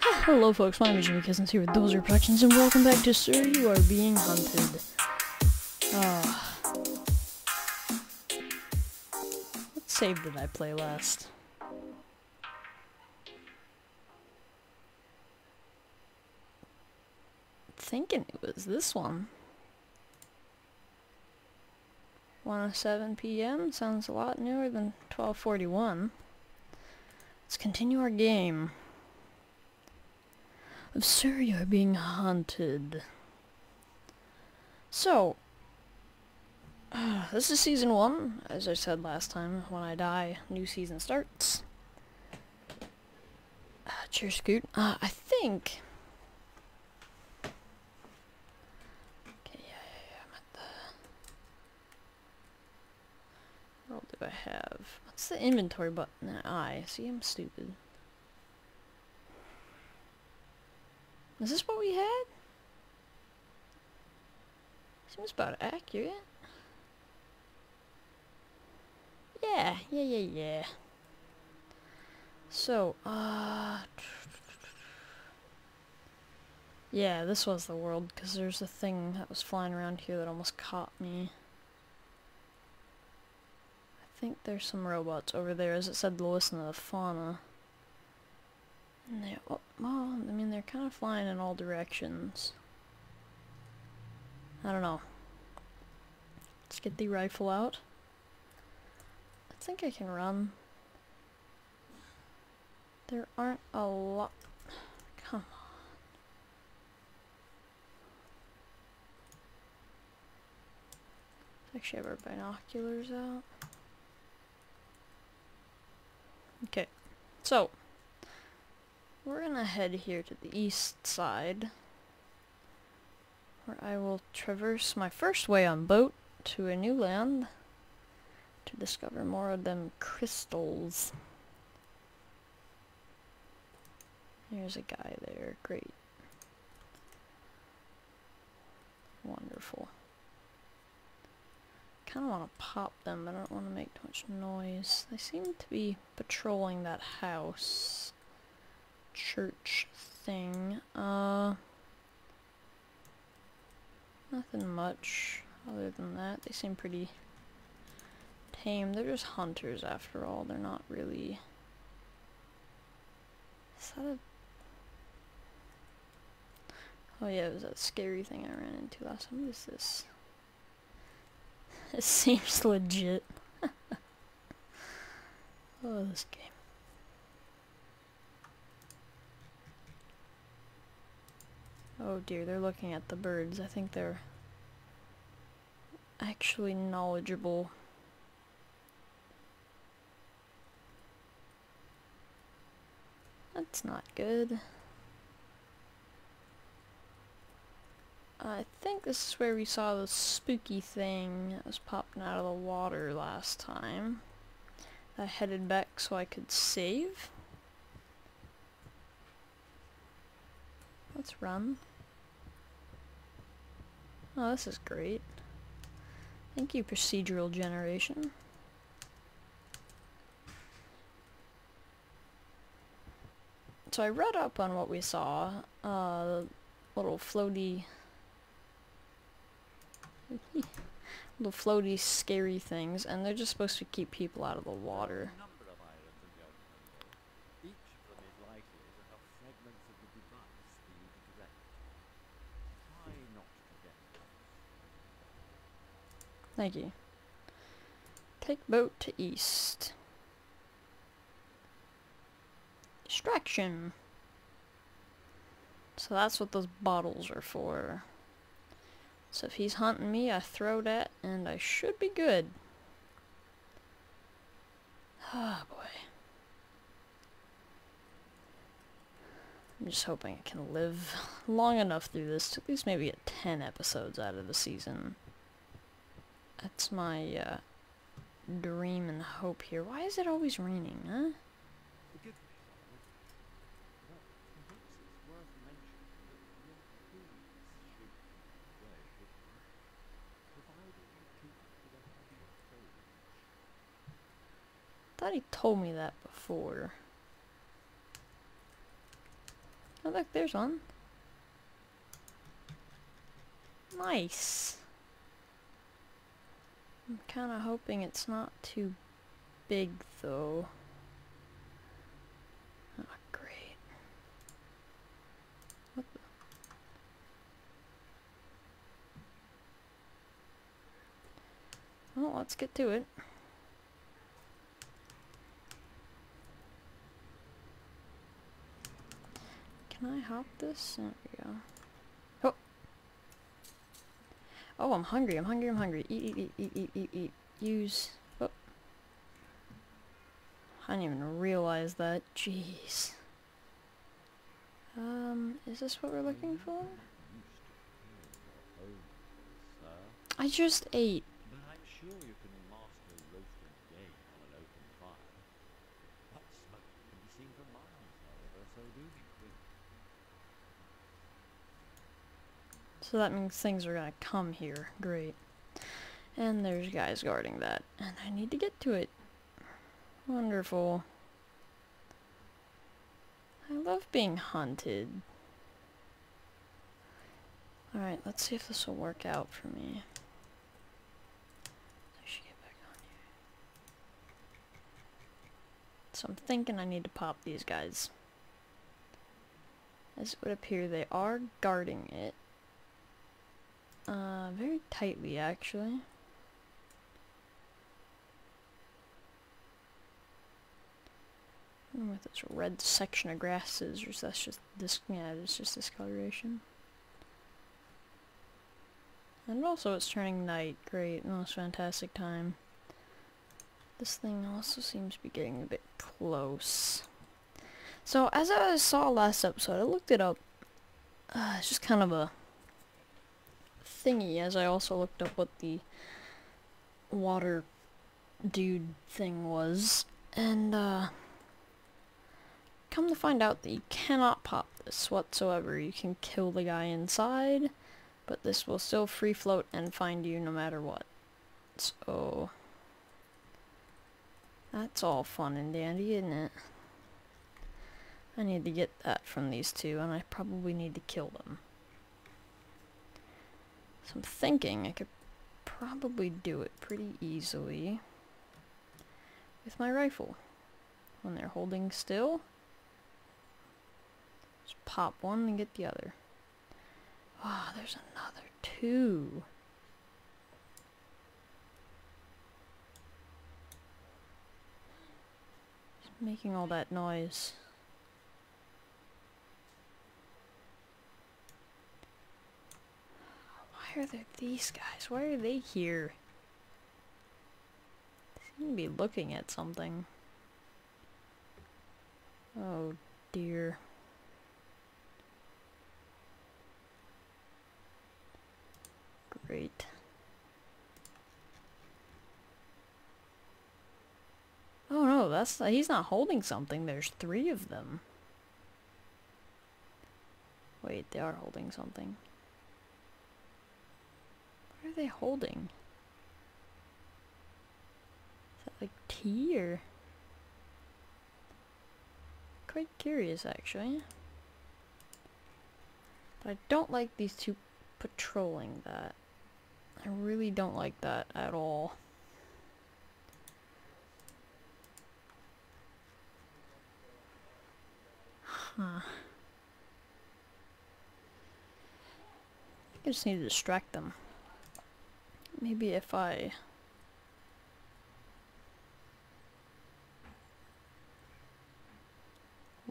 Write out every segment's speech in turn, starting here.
Hello folks, my name is Jimmy Kissins here with Those Refractions, and welcome back to Sir You Are Being Hunted. What save did I play last? Thinking it was this one. 1:07 p.m. sounds a lot newer than 12:41. Let's continue our game. Sir, you are being hunted. So, this is season 1. As I said last time, when I die, new season starts. Cheers, Scoot. I think... Okay, yeah, I'm at the... What do I have? What's the inventory button? I see, I'm stupid. Is this what we had? Seems about accurate. Yeah. So, yeah, this was the world, because there's a thing that was flying around here that almost caught me. I think there's some robots over there, as it said, listen to the fauna. And they, well, I mean, they're kind of flying in all directions. I don't know. Let's get the rifle out. I think I can run. There aren't a lot. Come on. Let's actually have our binoculars out. Okay, so... we're gonna head here to the east side, where I will traverse my first way on boat to a new land to discover more of them crystals. Here's a guy there, great. Wonderful. Kinda wanna pop them, but I don't wanna make too much noise. They seem to be patrolling that house. Church thing. Nothing much other than that. They seem pretty tame. They're just hunters after all. They're not really... Is that a... Oh yeah, it was that scary thing I ran into last time. What is this? It seems legit. Oh, this game. Oh dear, they're looking at the birds. I think they're actually knowledgeable. That's not good. I think this is where we saw the spooky thing that was popping out of the water last time. I headed back so I could save. Let's run. Oh, this is great. Thank you, procedural generation. So I read up on what we saw. Little floaty... little floaty scary things, and they're just supposed to keep people out of the water. Thank you. Take boat to east. Distraction. So that's what those bottles are for. So if he's hunting me, I throw that and I should be good. Ah, boy. I'm just hoping I can live long enough through this to at least maybe get 10 episodes out of the season. That's my dream and hope here. Why is it always raining, huh? I thought he told me that before. Oh look, there's one. Nice. I'm kind of hoping it's not too big though. Oh great. What the? Well, let's get to it. Can I hop this? There we go. Oh! Oh, I'm hungry, I'm hungry, I'm hungry. Eat, eat, eat, eat, eat, eat. Use. Oh. I didn't even realize that. Jeez. Is this what we're looking for? I just ate. But I'm sure you can master roasted game on an open fire. That smoke can be seen from miles, however, so do you. So that means things are gonna come here. Great. And there's guys guarding that. And I need to get to it. Wonderful. I love being hunted. Alright, let's see if this will work out for me. I should get back on here. So I'm thinking I need to pop these guys. As it would appear, they are guarding it. Very tightly, actually. I don't know if this red section of grass is, or that's just this, yeah, it's just discoloration. And also it's turning night, great, most fantastic time. This thing also seems to be getting a bit close. So, as I saw last episode, I looked it up. It's just kind of a thingy, as I also looked up what the water dude thing was, and come to find out that you cannot pop this whatsoever. You can kill the guy inside, but this will still free float and find you no matter what. So that's all fun and dandy, isn't it? I need to get that from these two, and I probably need to kill them. So I'm thinking I could probably do it pretty easily with my rifle. When they're holding still, just pop one and get the other. Ah, oh, there's another two. Just making all that noise. Why are there these guys? Why are they here? They seem to be looking at something. Oh dear. Great. Oh no, that's, he's not holding something. There's three of them. Wait, they are holding something. What are they holding? Is that like tea or? Quite curious actually. But I don't like these two patrolling that. I really don't like that at all. Huh. I just need to distract them. Maybe if I...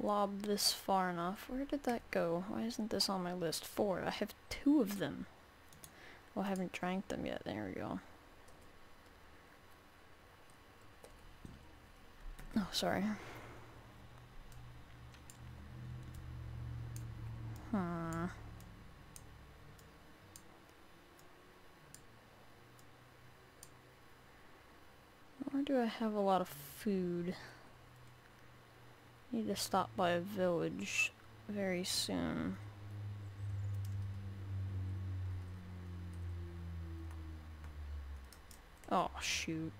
lob this far enough. Where did that go? Why isn't this on my list? Four. I have two of them. Well, I haven't drank them yet. There we go. Oh, sorry. Hmm. Where do I have a lot of food? Need to stop by a village very soon. Oh shoot.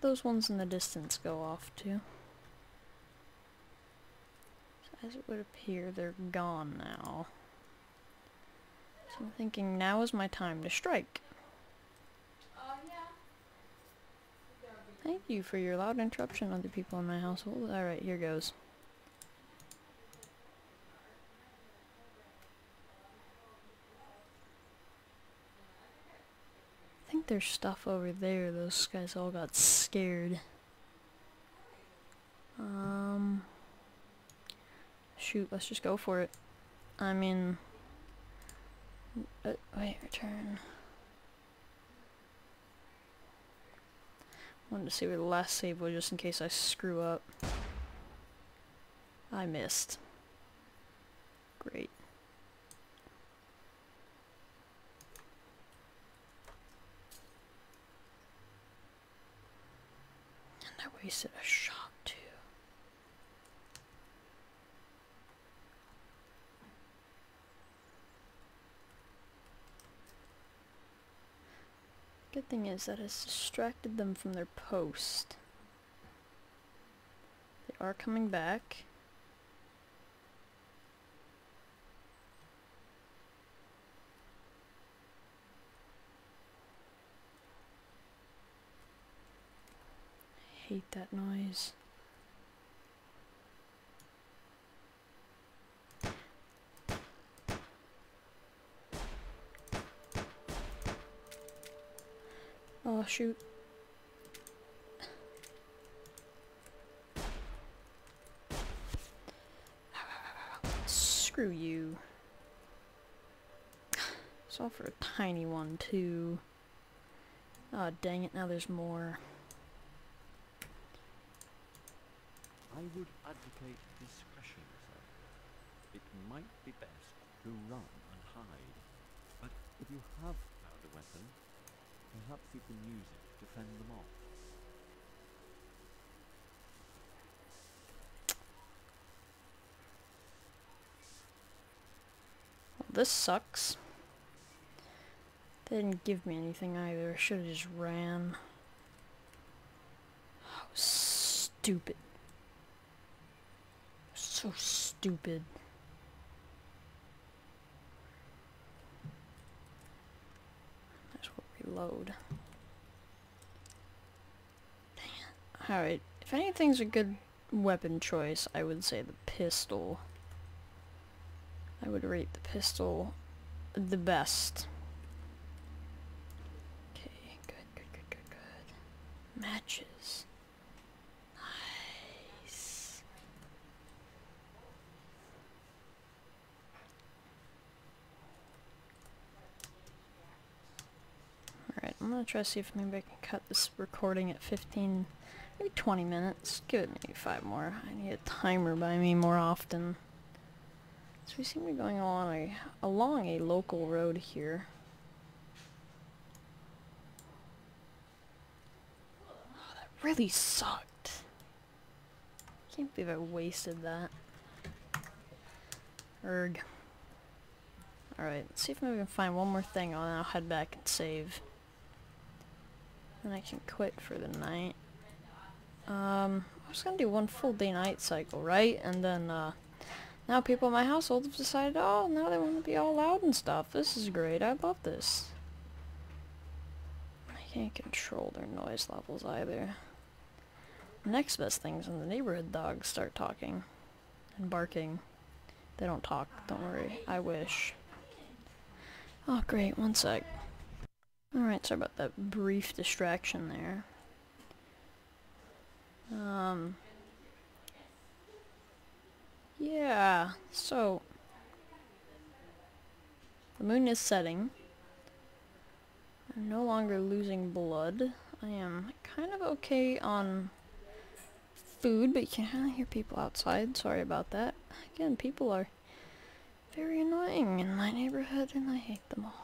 did those ones in the distance go off to? So as it would appear, they're gone now. So I'm thinking now is my time to strike. Thank you for your loud interruption, other people in my household. Alright, here goes. I think there's stuff over there. Those guys all got scared. Shoot, let's just go for it. I mean... wait, return. Wanted to see where the last save was just in case I screw up. I missed. Great. And I wasted a shot too. Good thing is that it's distracted them from their post. They are coming back. I hate that noise. Oh, shoot. Screw you. It's all for a tiny one, too. Oh, dang it, now there's more. I would advocate discretion, sir. It might be best to run and hide, but if you have found a weapon, perhaps you can use it to fend them off. Well, this sucks. They didn't give me anything either. I should have just ran. Oh, stupid. So stupid. Load. Dang it. Alright, if anything's a good weapon choice, I would say the pistol. I would rate the pistol the best. Okay, good. Matches. Nice. I'm gonna try to see if maybe I can cut this recording at 15, maybe 20 minutes. Give it maybe 5 more. I need a timer by me more often. So we seem to be going along a local road here. Oh, that really sucked. Can't believe I wasted that. Erg. Alright, let's see if maybe we can find one more thing and I'll head back and save. And I can quit for the night. I was gonna do one full day-night cycle, right? And then, now people in my household have decided, oh, now they want to be all loud and stuff. This is great, I love this. I can't control their noise levels either. The next best thing is when the neighborhood dogs start talking. And barking. They don't talk, don't worry. I wish. Oh great, one sec. Alright, sorry about that brief distraction there. Yeah, so... the moon is setting. I'm no longer losing blood. I am kind of okay on food, but you can kind of hear people outside. Sorry about that. Again, people are very annoying in my neighborhood, and I hate them all.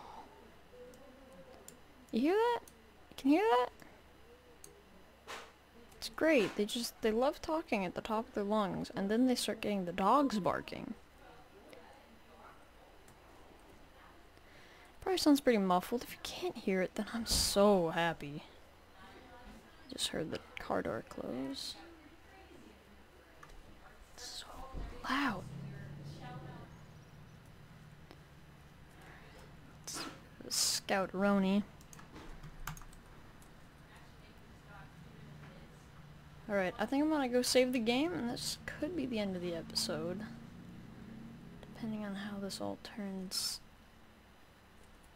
You hear that? Can you hear that? It's great. They love talking at the top of their lungs, and then they start getting the dogs barking. Probably sounds pretty muffled. If you can't hear it, then I'm so happy. Just heard the car door close. It's so loud. It's Scout Roni. Alright, I think I'm gonna go save the game, and this could be the end of the episode. Depending on how this all turns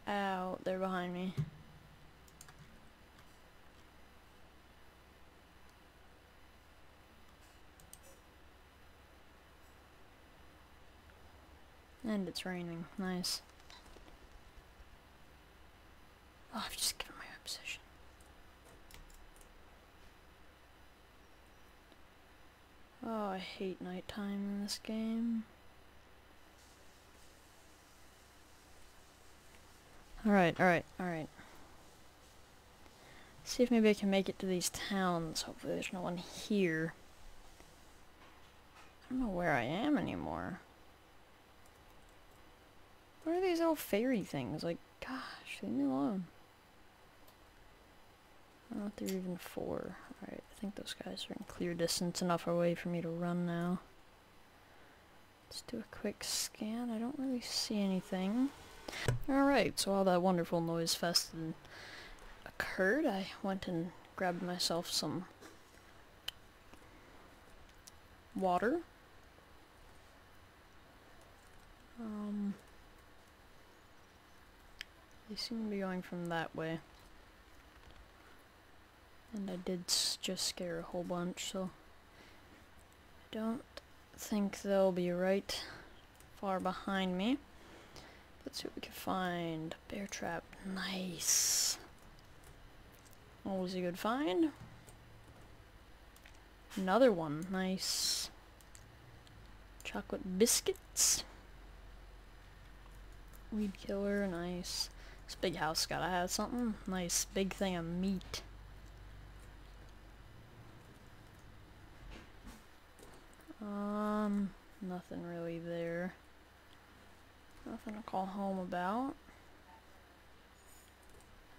out. They're behind me. And it's raining. Nice. Oh, I've just given my position. Oh, I hate nighttime in this game. Alright. See if maybe I can make it to these towns. Hopefully there's no one here. I don't know where I am anymore. What are these little fairy things? Like, gosh, leave me alone. I don't know if they're even for. Alright, I think those guys are in clear distance enough away for me to run now. Let's do a quick scan. I don't really see anything. Alright, so all that wonderful noise fest occurred. I went and grabbed myself some water. They seem to be going from that way. And I did just scare a whole bunch, so I don't think they'll be right far behind me. Let's see what we can find. Bear trap. Nice. Always a good find. Another one. Nice. Chocolate biscuits. Weed killer. Nice. This big house gotta have something. Nice big thing of meat. Nothing really there. Nothing to call home about.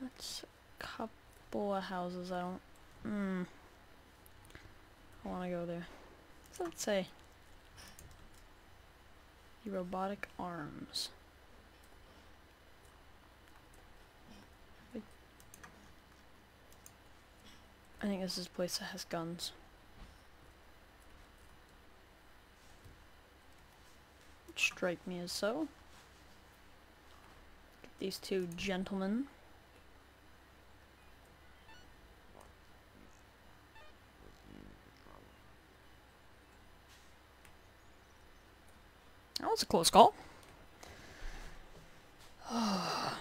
That's a couple of houses I don't... I want to go there. What's that say? The robotic arms. I think this is a place that has guns. It strike me as so. These two gentlemen. That was a close call. Oh,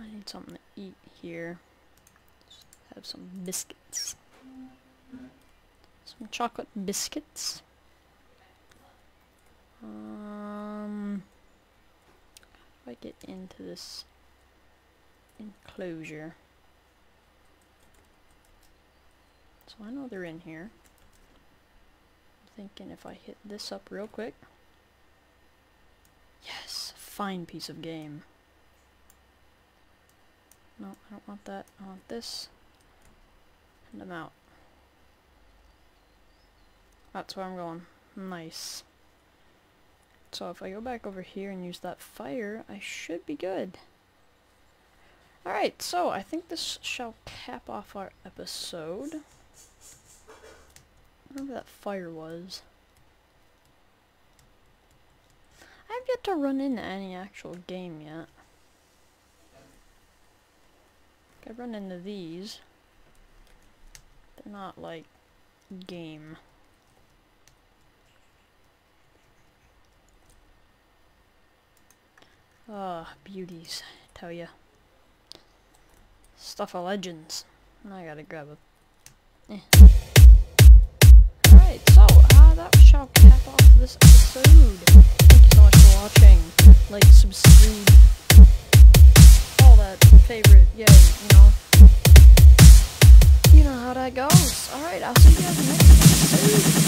I need something to eat here. Just have some biscuits. Some chocolate biscuits. I get into this enclosure. So I know they're in here. I'm thinking if I hit this up real quick. Yes, fine piece of game. No, I don't want that. I want this. And I'm out. That's where I'm going. Nice. So if I go back over here and use that fire, I should be good. Alright, so I think this shall cap off our episode. Whatever that fire was. I've yet to run into any actual game yet. I've run into these. They're not like game. Ah, beauties, I tell ya. Stuff of legends. I gotta grab a... Alright, so, that shall cap off this episode. Thank you so much for watching. Like, subscribe. All that favorite, yay, you know. You know how that goes. Alright, I'll see you guys next episode.